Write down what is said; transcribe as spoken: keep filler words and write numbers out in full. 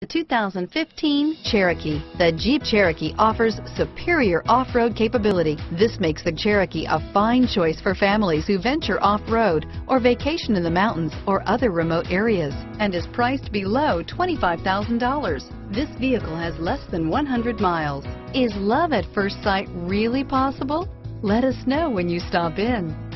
The two thousand fifteen Cherokee. The Jeep Cherokee offers superior off-road capability. This makes the Cherokee a fine choice for families who venture off-road or vacation in the mountains or other remote areas, and is priced below twenty-five thousand dollars. This vehicle has less than one hundred miles. Is love at first sight really possible? Let us know when you stop in.